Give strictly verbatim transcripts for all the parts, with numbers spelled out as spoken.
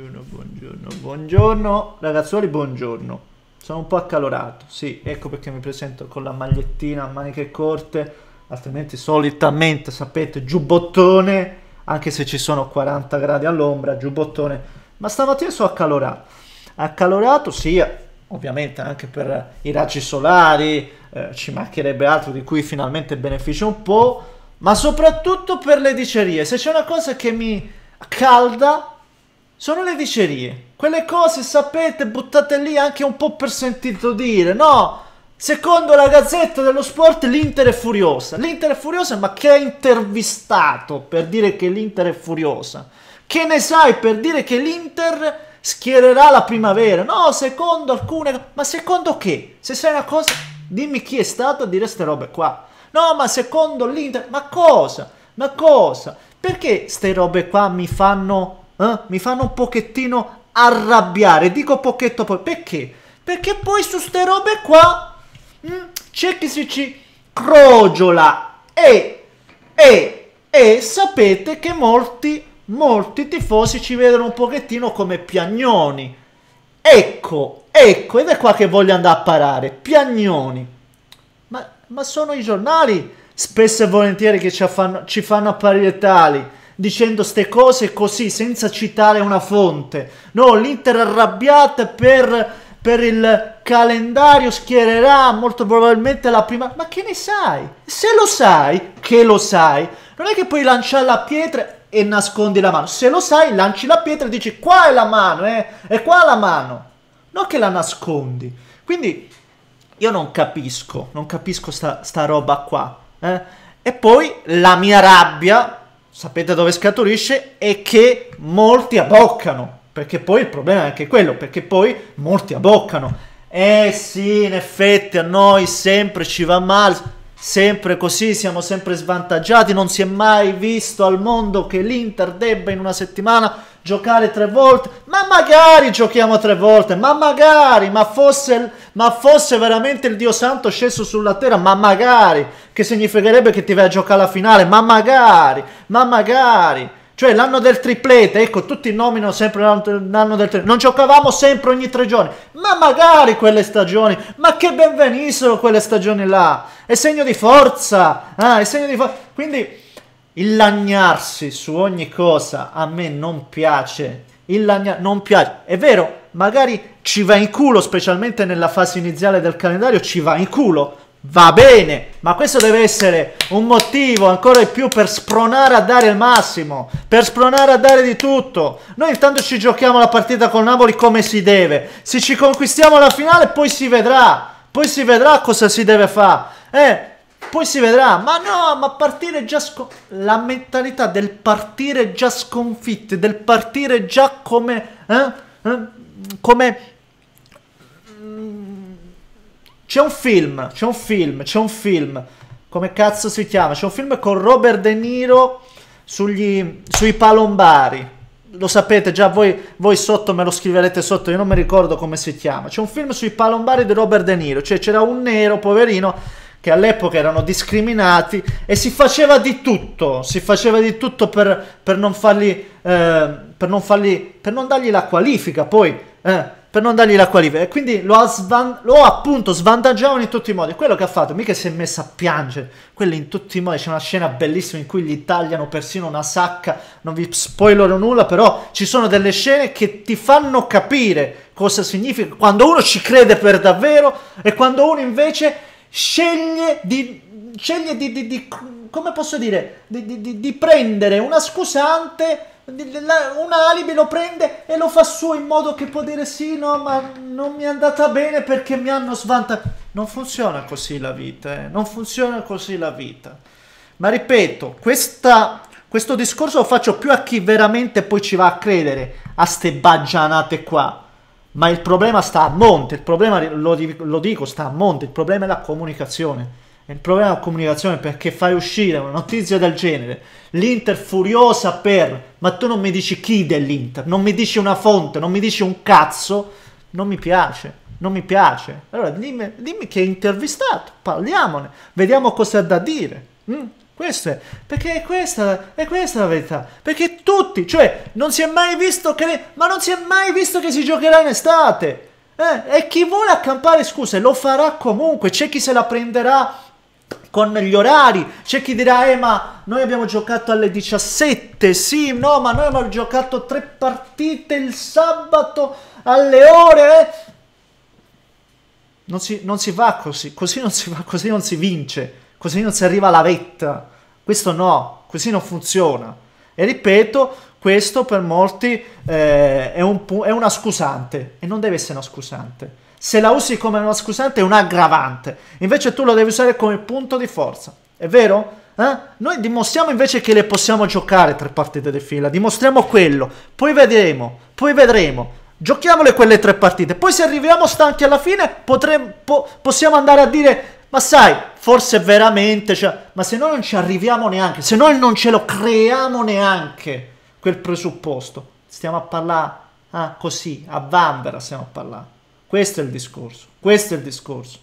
buongiorno, buongiorno, buongiorno ragazzuoli, buongiorno. Sono un po' accalorato, sì, ecco perché mi presento con la magliettina a maniche corte, altrimenti solitamente, sapete, giubbottone, anche se ci sono quaranta gradi all'ombra, giubbottone, ma stamattina sono accalorato. Accalorato sia, ovviamente, anche per i raggi solari, eh, ci mancherebbe altro, di cui finalmente beneficio un po', ma soprattutto per le dicerie. Se c'è una cosa che mi calda sono le dicerie, quelle cose, sapete, buttate lì anche un po' per sentito dire, no? Secondo la Gazzetta dello Sport l'Inter è furiosa, l'Inter è furiosa, ma che ha intervistato per dire che l'Inter è furiosa? Che ne sai per dire che l'Inter schiererà la Primavera? No, secondo alcune... Ma secondo che? Se sai una cosa, dimmi chi è stato a dire ste robe qua. No, ma secondo l'Inter... Ma cosa? Ma cosa? Perché ste robe qua mi fanno... Eh, mi fanno un pochettino arrabbiare. Dico pochetto poi... Perché? Perché poi su ste robe qua... C'è chi si ci crogiola. E... E... E sapete che molti... Molti tifosi ci vedono un pochettino come piagnoni. Ecco, ecco, ed è qua che voglio andare a parare. Piagnoni. Ma, ma sono i giornali spesso e volentieri che ci fanno, ci fanno apparire tali, dicendo ste cose così, senza citare una fonte. No, l'Inter arrabbiata per, per il calendario schiererà molto probabilmente la prima... Ma che ne sai? Se lo sai, che lo sai, non è che puoi lanciare la pietra... e nascondi la mano. Se lo sai, lanci la pietra e dici qua è la mano, eh, è qua la mano, non che la nascondi. Quindi io non capisco, non capisco sta, sta roba qua, eh. E poi la mia rabbia, sapete dove scaturisce, è che molti abboccano, perché poi il problema è anche quello, perché poi molti abboccano, eh sì, in effetti a noi sempre ci va male, sempre così, siamo sempre svantaggiati, non si è mai visto al mondo che l'Inter debba in una settimana giocare tre volte, ma magari giochiamo tre volte, ma magari, ma fosse, ma fosse veramente il Dio Santo sceso sulla terra, ma magari, che significherebbe che ti vai a giocare la finale, ma magari, ma magari, cioè l'anno del triplete, ecco, tutti nominano sempre l'anno del triplete, non giocavamo sempre ogni tre giorni, ma magari quelle stagioni, ma che ben venissero quelle stagioni là, è segno di forza, ah, è segno di forza, quindi il lagnarsi su ogni cosa a me non piace, il lagna non piace, è vero, magari ci va in culo, specialmente nella fase iniziale del calendario, ci va in culo, va bene, ma questo deve essere un motivo ancora di più per spronare a dare il massimo, per spronare a dare di tutto. Noi intanto ci giochiamo la partita con Napoli come si deve, se ci conquistiamo la finale poi si vedrà, poi si vedrà cosa si deve fare, eh, poi si vedrà, ma no, ma partire già sconfitti, la mentalità del partire già sconfitti, del partire già come, eh, eh, come... C'è un film, c'è un film, c'è un film, come cazzo si chiama? C'è un film con Robert De Niro sugli, sui palombari, lo sapete già, voi, voi sotto me lo scriverete sotto, io non mi ricordo come si chiama. C'è un film sui palombari di Robert De Niro, cioè c'era un nero, poverino, che all'epoca erano discriminati e si faceva di tutto, si faceva di tutto per, per non fargli, eh, per non fargli, per non dargli la qualifica poi, eh. Per non dargli la qualifica, e quindi lo, lo appunto svantaggiavano in tutti i modi. Quello che ha fatto, mica si è messo a piangere, quello in tutti i modi. C'è una scena bellissima in cui gli tagliano persino una sacca, non vi spoilerò nulla, però ci sono delle scene che ti fanno capire cosa significa quando uno ci crede per davvero e quando uno invece sceglie di, sceglie di, di, di come posso dire, di, di, di prendere una scusante, un alibi lo prende e lo fa suo in modo che può dire sì, no, ma non mi è andata bene perché mi hanno svantaggiato. Non funziona così la vita, eh? Non funziona così la vita. Ma ripeto, questa, questo discorso lo faccio più a chi veramente poi ci va a credere a ste baggianate qua, ma il problema sta a monte, il problema, lo, lo dico, sta a monte, il problema è la comunicazione. Il problema è la comunicazione, perché fai uscire una notizia del genere, l'Inter furiosa per, ma tu non mi dici chi dell'Inter, non mi dici una fonte, non mi dici un cazzo, non mi piace, non mi piace. Allora dimmi, dimmi che hai intervistato, parliamone, vediamo cosa ha da dire. Mm? Questo è, perché è questa, è questa la verità, perché tutti, cioè non si è mai visto che, ma non si è mai visto che si giocherà in estate, eh? E chi vuole accampare scuse lo farà comunque, c'è chi se la prenderà con gli orari, c'è chi dirà eh ma noi abbiamo giocato alle diciassette, sì, no ma noi abbiamo giocato tre partite il sabato alle ore, eh? Non si, non si va così, così non si va, così non si vince, così non si arriva alla vetta, questo no, così non funziona. E ripeto, questo per molti eh, è, un, è una scusante, e non deve essere una scusante. Se la usi come una scusante è un aggravante, invece tu la devi usare come punto di forza, è vero? Eh? Noi dimostriamo invece che le possiamo giocare tre partite di fila, dimostriamo quello, poi vedremo, poi vedremo. Giochiamole quelle tre partite, poi se arriviamo stanchi alla fine potremmo, po possiamo andare a dire ma sai, forse veramente, cioè, ma se noi non ci arriviamo neanche, se noi non ce lo creiamo neanche quel presupposto, stiamo a parlare ah, così, a vanvera stiamo a parlare. Questo è il discorso, questo è il discorso.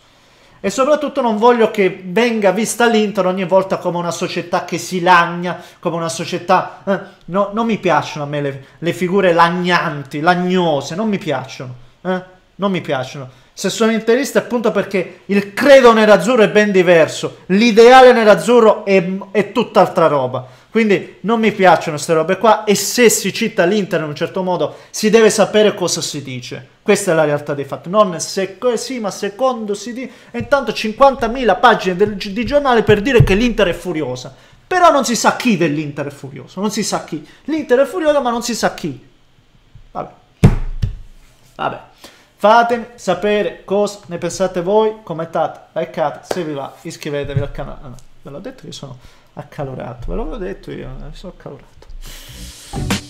E soprattutto non voglio che venga vista l'Inter ogni volta come una società che si lagna, come una società... Eh, no, non mi piacciono a me le, le figure lagnanti, lagnose, non mi piacciono. Eh? Non mi piacciono. Se sono interista è appunto perché il credo nerazzurro è ben diverso, l'ideale nerazzurro è, è tutt'altra roba. Quindi non mi piacciono queste robe qua, e se si cita l'Inter in un certo modo si deve sapere cosa si dice. Questa è la realtà dei fatti, non se sì, ma secondo si dice... E intanto cinquantamila pagine del, di giornale per dire che l'Inter è furiosa. Però non si sa chi dell'Inter è furioso, non si sa chi. L'Inter è furiosa ma non si sa chi. Vabbè. Vabbè. Fatemi sapere cosa ne pensate voi, commentate, likeate, se vi va, iscrivetevi al canale. Ah, no, ve l'ho detto che sono accalorato, ve l'avevo detto io, sono accalorato.